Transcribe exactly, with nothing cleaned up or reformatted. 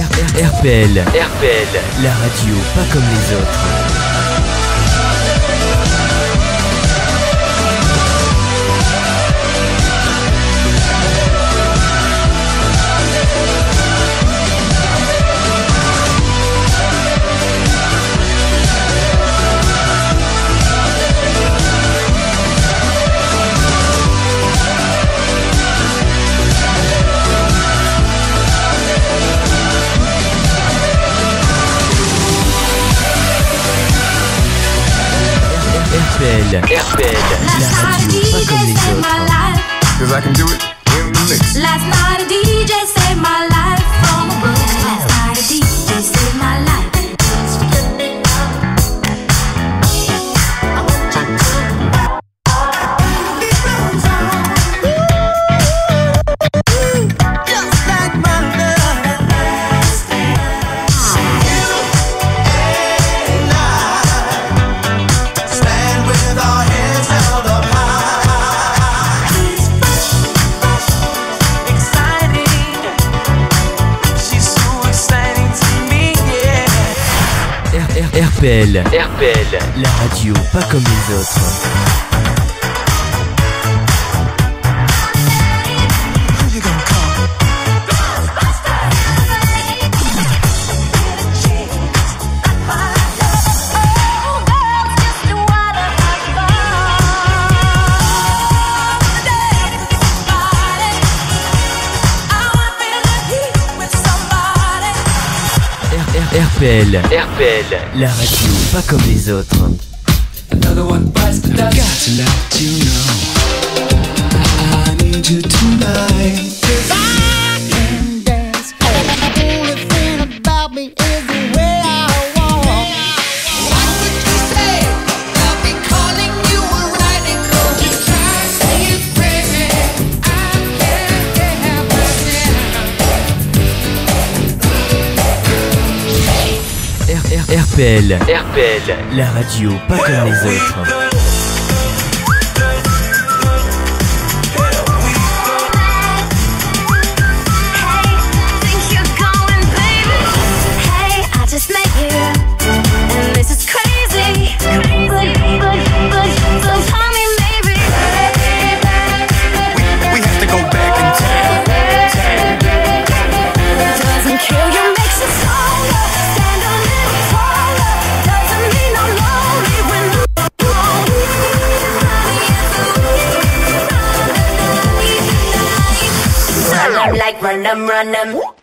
R P L, R P L, la radio pas comme les autres. R P L, cause I can do it in the mix. Last night a D J saved my life from a broken heart. Last night a D J saved my life. Just like my love, you and I stand with our hands held up high. R P L, R P L, la radio pas comme les autres. R P L, R P L, la radio pas comme les autres. Another one bites the dust. Got to let you know I need you tonight. Cause I can dance. The only thing about me is the way I walk. What would you say? I'll be calling you a radical. You try to say it crazy. I can't get R P L, R P L, la radio pas comme les autres. Run 'em, run 'em.